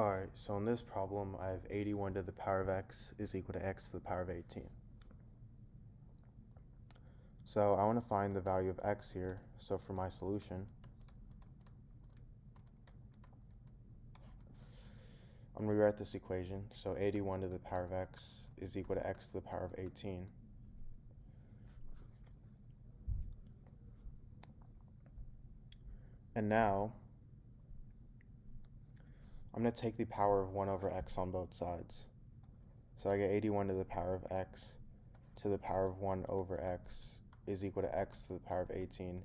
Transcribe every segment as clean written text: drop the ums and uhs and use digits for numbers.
Alright, so in this problem, I have 81 to the power of x is equal to x to the power of 18. So I want to find the value of x here. So for my solution, I'm going to rewrite this equation. So 81 to the power of x is equal to x to the power of 18. And now I'm going to take the power of 1 over x on both sides. So I get 81 to the power of x to the power of 1 over x is equal to x to the power of 18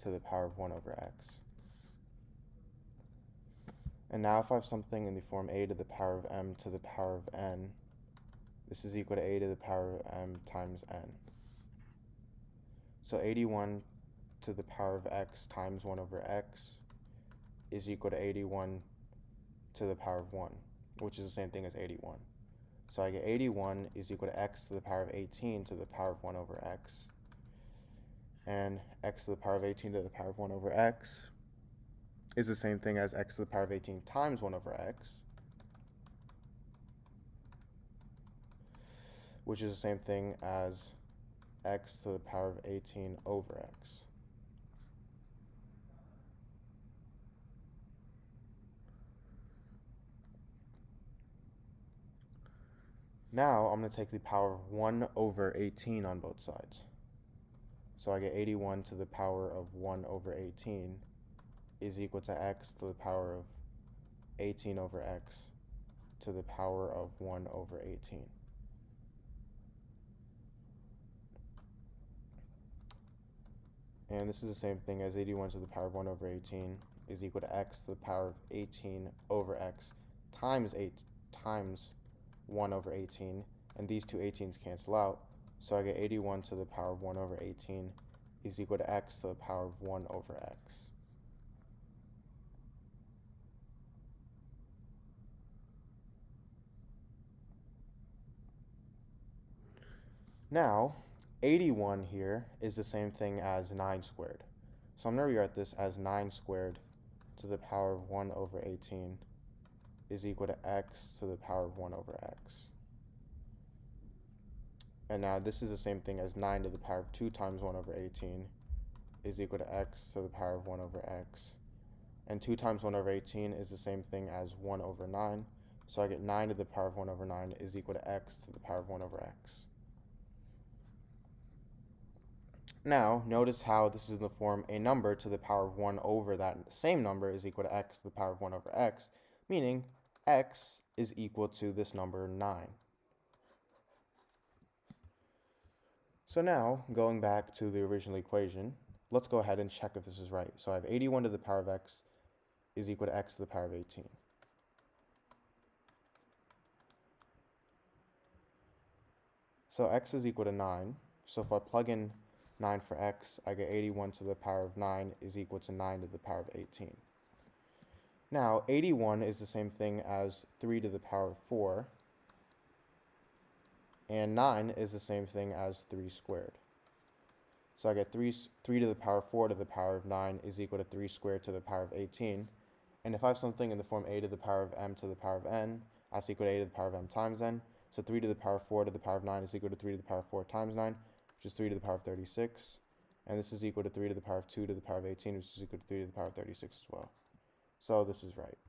to the power of 1 over x. And now if I have something in the form a to the power of m to the power of n, this is equal to a to the power of m times n. So 81 to the power of x times 1 over x is equal to 81 to the power of 1, which is the same thing as 81. So I get 81 is equal to x to the power of 18 to the power of 1 over x. And x to the power of 18 to the power of 1 over x is the same thing as x to the power of 18 times 1 over x, which is the same thing as x to the power of 18 over x. Now I'm going to take the power of 1 over 18 on both sides. So I get 81 to the power of 1 over 18 is equal to x to the power of 18 over x to the power of 1 over 18. And this is the same thing as 81 to the power of 1 over 18 is equal to x to the power of 18 over x times 8 times 1 over 18, and these two 18s cancel out, so I get 81 to the power of 1 over 18 is equal to x to the power of 1 over x. Now, 81 here is the same thing as 9 squared. So I'm going to rewrite this as 9 squared to the power of 1 over 18 is equal to x to the power of 1 over x. And now this is the same thing as 9 to the power of 2 times 1 over 18 is equal to x to the power of 1 over x. And 2 times 1 over 18 is the same thing as 1 over 9. So I get 9 to the power of 1 over 9 is equal to x to the power of 1 over x. Now, notice how this is in the form a number to the power of 1 over that same number is equal to x to the power of 1 over x, meaning x is equal to this number 9. So now, going back to the original equation, let's go ahead and check if this is right. So I have 81 to the power of x is equal to x to the power of 18. So x is equal to 9. So if I plug in 9 for x, I get 81 to the power of 9 is equal to 9 to the power of 18. Now, 81 is the same thing as 3 to the power of 4, and 9 is the same thing as 3 squared. So I get 3 to the power of 4 to the power of 9 is equal to 3 squared to the power of 18. And if I have something in the form a to the power of m to the power of n, that's equal to a to the power of m times n. So 3 to the power of 4 to the power of 9 is equal to 3 to the power of 4 times 9, which is 3 to the power of 36. And this is equal to 3 to the power of 2 to the power of 18, which is equal to 3 to the power of 36 as well. So this is right.